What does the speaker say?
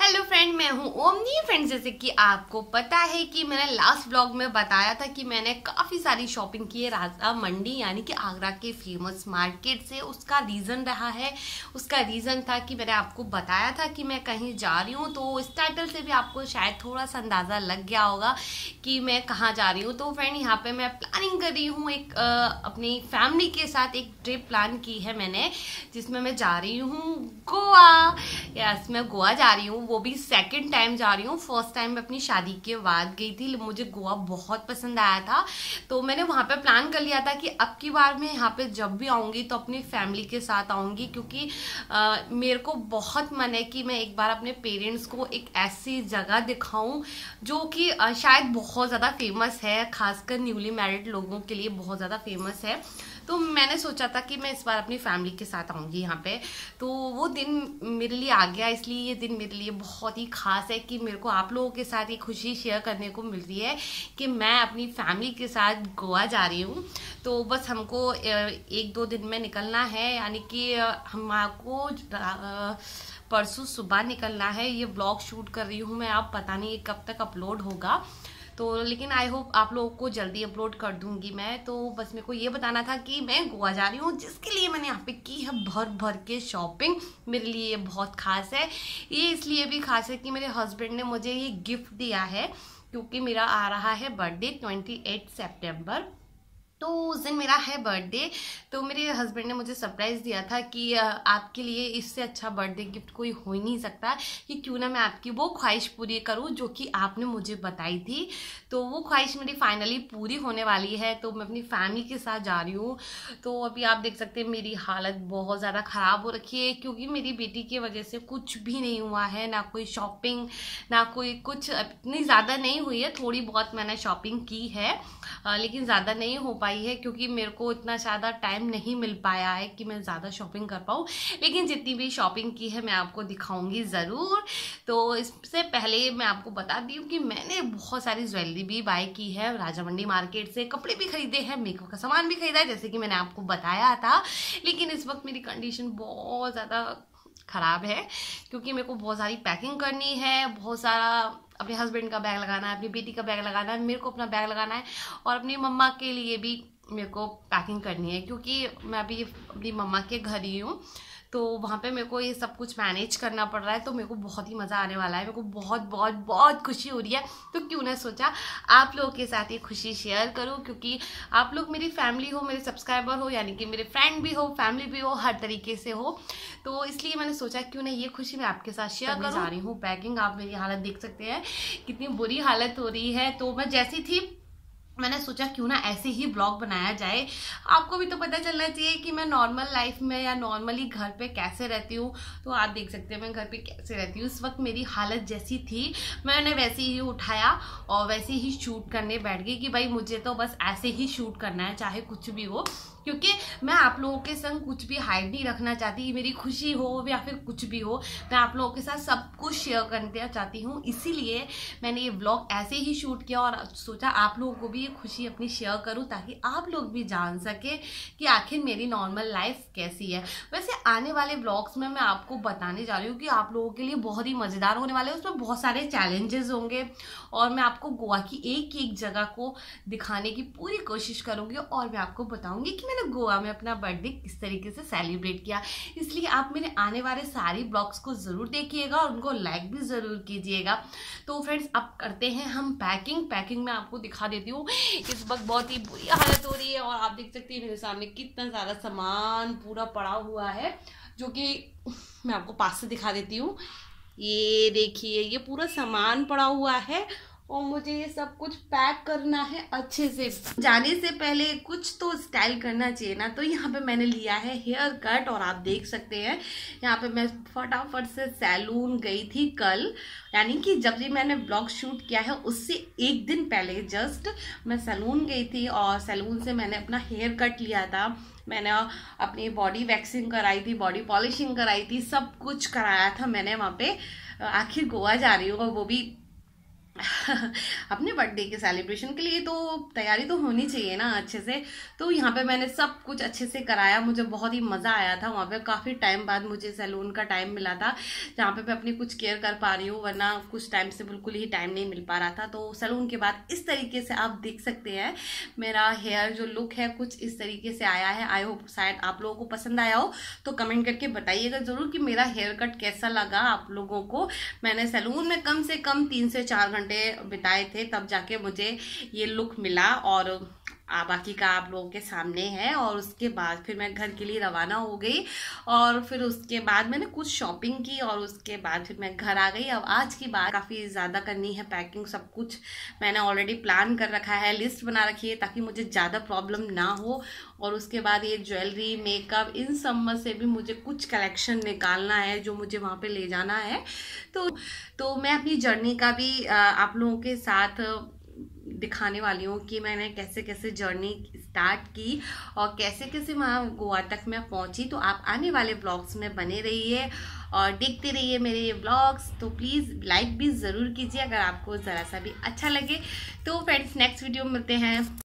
Hello friend, मैं हूँ omni. Friends, जैसे कि आपको पता है कि मैंने लास्ट व्लॉग में बताया था कि मैंने काफ़ी सारी शॉपिंग की है राजा मंडी यानी कि आगरा के फेमस मार्केट से। उसका रीज़न था कि मैंने आपको बताया था कि मैं कहीं जा रही हूँ, तो इस टाइटल से भी आपको शायद थोड़ा सा अंदाज़ा लग गया होगा कि मैं कहाँ जा रही हूँ। तो फ्रेंड, यहाँ पर मैं प्लानिंग कर रही हूँ एक अपनी फैमिली के साथ एक ट्रिप प्लान की है मैंने, जिसमें मैं जा रही हूँ गोवा। यस, मैं गोवा जा रही हूँ, वो भी सेकंड टाइम जा रही हूँ। फर्स्ट टाइम मैं अपनी शादी के बाद गई थी, मुझे गोवा बहुत पसंद आया था, तो मैंने वहाँ पे प्लान कर लिया था कि अब की बार मैं यहाँ पे जब भी आऊँगी तो अपनी फैमिली के साथ आऊँगी, क्योंकि मेरे को बहुत मन है कि मैं एक बार अपने पेरेंट्स को एक ऐसी जगह दिखाऊँ जो कि शायद बहुत ज़्यादा फेमस है, खासकर न्यूली मैरिड लोगों के लिए बहुत ज़्यादा फेमस है। तो मैंने सोचा था कि मैं इस बार अपनी फैमिली के साथ आऊँगी यहाँ पे, तो वो दिन मेरे लिए आ गया। इसलिए ये दिन मेरे लिए बहुत ही खास है कि मेरे को आप लोगों के साथ ये खुशी शेयर करने को मिल रही है कि मैं अपनी फैमिली के साथ गोवा जा रही हूँ। तो बस हमको एक दो दिन में निकलना है, यानी कि हमको परसों सुबह निकलना है। ये व्लॉग शूट कर रही हूँ मैं, आप पता नहीं ये कब तक अपलोड होगा, तो लेकिन आई होप आप लोगों को जल्दी अपलोड कर दूंगी मैं। तो बस मेरे को ये बताना था कि मैं गोवा जा रही हूँ, जिसके लिए मैंने यहाँ पे की है भर के शॉपिंग। मेरे लिए बहुत खास है, ये इसलिए भी खास है कि मेरे हस्बैंड ने मुझे ये गिफ्ट दिया है, क्योंकि मेरा आ रहा है बर्थडे 28 सितंबर, तो उस दिन मेरा है बर्थडे। तो मेरे हस्बैंड ने मुझे सरप्राइज़ दिया था कि आपके लिए इससे अच्छा बर्थडे गिफ्ट कोई हो ही नहीं सकता, कि क्यों ना मैं आपकी वो ख्वाहिश पूरी करूं जो कि आपने मुझे बताई थी। तो वो ख्वाहिश मेरी फाइनली पूरी होने वाली है, तो मैं अपनी फैमिली के साथ जा रही हूँ। तो अभी आप देख सकते हैं मेरी हालत बहुत ज़्यादा ख़राब हो रखी है, क्योंकि मेरी बेटी की वजह से कुछ भी नहीं हुआ है, ना कोई शॉपिंग ना कोई कुछ। इतनी ज़्यादा नहीं हुई है, थोड़ी बहुत मैंने शॉपिंग की है, लेकिन ज़्यादा नहीं हो है क्योंकि मेरे को इतना ज़्यादा टाइम नहीं मिल पाया है कि मैं ज़्यादा शॉपिंग कर पाऊँ। लेकिन जितनी भी शॉपिंग की है मैं आपको दिखाऊंगी ज़रूर। तो इससे पहले मैं आपको बता दी हूँ कि मैंने बहुत सारी ज्वेलरी भी बाय की है राजा मंडी मार्केट से, कपड़े भी खरीदे हैं, मेकअप का सामान भी खरीदा है, जैसे कि मैंने आपको बताया था। लेकिन इस वक्त मेरी कंडीशन बहुत ज़्यादा ख़राब है, क्योंकि मेरे को बहुत सारी पैकिंग करनी है, बहुत सारा अपने हस्बैंड का बैग लगाना है, अपनी बेटी का बैग लगाना है, मेरे को अपना बैग लगाना है, और अपनी मम्मा के लिए भी मेरे को पैकिंग करनी है, क्योंकि मैं अभी अपनी मम्मा के घर ही हूँ। तो वहाँ पे मेरे को ये सब कुछ मैनेज करना पड़ रहा है, तो मेरे को बहुत ही मज़ा आने वाला है, मेरे को बहुत बहुत बहुत खुशी हो रही है। तो क्यों ना सोचा आप लोगों के साथ ये खुशी शेयर करूँ, क्योंकि आप लोग मेरी फैमिली हो, मेरे सब्सक्राइबर हो, यानी कि मेरे फ्रेंड भी हो, फैमिली भी हो, हर तरीके से हो। तो इसलिए मैंने सोचा क्यों ना ये खुशी मैं आपके साथ शेयर कर रही हूँ। पैकिंग, आप मेरी हालत देख सकते हैं कितनी बुरी हालत हो रही है। तो मैं जैसी थी, मैंने सोचा क्यों ना ऐसे ही ब्लॉग बनाया जाए। आपको भी तो पता चलना चाहिए कि मैं नॉर्मल लाइफ में या नॉर्मली घर पे कैसे रहती हूँ। तो आप देख सकते हैं मैं घर पे कैसे रहती हूँ। इस वक्त मेरी हालत जैसी थी, मैंने वैसे ही उठाया और वैसे ही शूट करने बैठ गई कि भाई मुझे तो बस ऐसे ही शूट करना है, चाहे कुछ भी हो, क्योंकि मैं आप लोगों के संग कुछ भी हाइड नहीं रखना चाहती। मेरी खुशी हो या फिर कुछ भी हो, मैं आप लोगों के साथ सब कुछ शेयर करना चाहती हूँ। इसीलिए मैंने ये व्लॉग ऐसे ही शूट किया और सोचा आप लोगों को भी ये खुशी अपनी शेयर करूँ, ताकि आप लोग भी जान सके कि आखिर मेरी नॉर्मल लाइफ कैसी है। वैसे आने वाले व्लॉग्स में मैं आपको बताने जा रही हूँ कि आप लोगों के लिए बहुत ही मज़ेदार होने वाले हैं। उसमें बहुत सारे चैलेंजेस होंगे और मैं आपको गोवा की एक जगह को दिखाने की पूरी कोशिश करूँगी, और मैं आपको बताऊँगी कि मैंने गोवा में अपना बर्थडे किस तरीके से सेलिब्रेट किया। इसलिए आप मेरे आने वाले सारे ब्लॉग्स को ज़रूर देखिएगा और उनको लाइक भी ज़रूर कीजिएगा। तो फ्रेंड्स, अब करते हैं हम पैकिंग। पैकिंग में आपको दिखा देती हूँ, इस वक्त बहुत ही बुरी हालत हो रही है और आप देख सकते हैं मेरे सामने कितना सारा सामान पूरा पड़ा हुआ है, जो कि मैं आपको पास से दिखा देती हूँ। ये देखिए, ये पूरा सामान पड़ा हुआ है और मुझे ये सब कुछ पैक करना है अच्छे से। जाने से पहले कुछ तो स्टाइल करना चाहिए ना, तो यहाँ पे मैंने लिया है हेयर कट, और आप देख सकते हैं यहाँ पे मैं फटाफट से सैलून गई थी कल, यानी कि जब भी मैंने ब्लॉग शूट किया है उससे एक दिन पहले जस्ट मैं सैलून गई थी, और सैलून से मैंने अपना हेयर कट लिया था, मैंने अपनी बॉडी वैक्सिंग कराई थी, बॉडी पॉलिशिंग कराई थी, सब कुछ कराया था मैंने वहाँ पे। आखिर गोवा जा रही हूँ, वो भी अपने बर्थडे के सेलिब्रेशन के लिए तो तैयारी तो होनी चाहिए ना अच्छे से। तो यहाँ पे मैंने सब कुछ अच्छे से कराया, मुझे बहुत ही मज़ा आया था। वहाँ पे काफ़ी टाइम बाद मुझे सैलून का टाइम मिला था जहाँ पे मैं अपनी कुछ केयर कर पा रही हूँ, वरना कुछ टाइम से बिल्कुल ही टाइम नहीं मिल पा रहा था। तो सैलून के बाद इस तरीके से आप देख सकते हैं मेरा हेयर जो लुक है कुछ इस तरीके से आया है। आई होप शायद आप लोगों को पसंद आया हो, तो कमेंट करके बताइएगा ज़रूर कि मेरा हेयर कट कैसा लगा आप लोगों को। मैंने सैलून में कम से कम 3 से 4 घंटे बिताए थे, तब जाके मुझे ये लुक मिला और बाकी का आप लोगों के सामने है। और उसके बाद फिर मैं घर के लिए रवाना हो गई और फिर उसके बाद मैंने कुछ शॉपिंग की और उसके बाद फिर मैं घर आ गई। अब आज की बात काफ़ी ज़्यादा करनी है, पैकिंग सब कुछ मैंने ऑलरेडी प्लान कर रखा है, लिस्ट बना रखी है ताकि मुझे ज़्यादा प्रॉब्लम ना हो। और उसके बाद ये ज्वेलरी, मेकअप, इन सब में से भी मुझे कुछ कलेक्शन निकालना है जो मुझे वहाँ पर ले जाना है। तो मैं अपनी जर्नी का भी आप लोगों के साथ दिखाने वाली हूँ कि मैंने कैसे कैसे जर्नी स्टार्ट की और कैसे कैसे वहाँ गोवा तक मैं पहुँची। तो आप आने वाले ब्लॉग्स में बने रहिए और देखते रहिए मेरे ये ब्लॉग्स। तो प्लीज़ लाइक भी ज़रूर कीजिए अगर आपको ज़रा सा भी अच्छा लगे। तो फ्रेंड्स, नेक्स्ट वीडियो में मिलते हैं।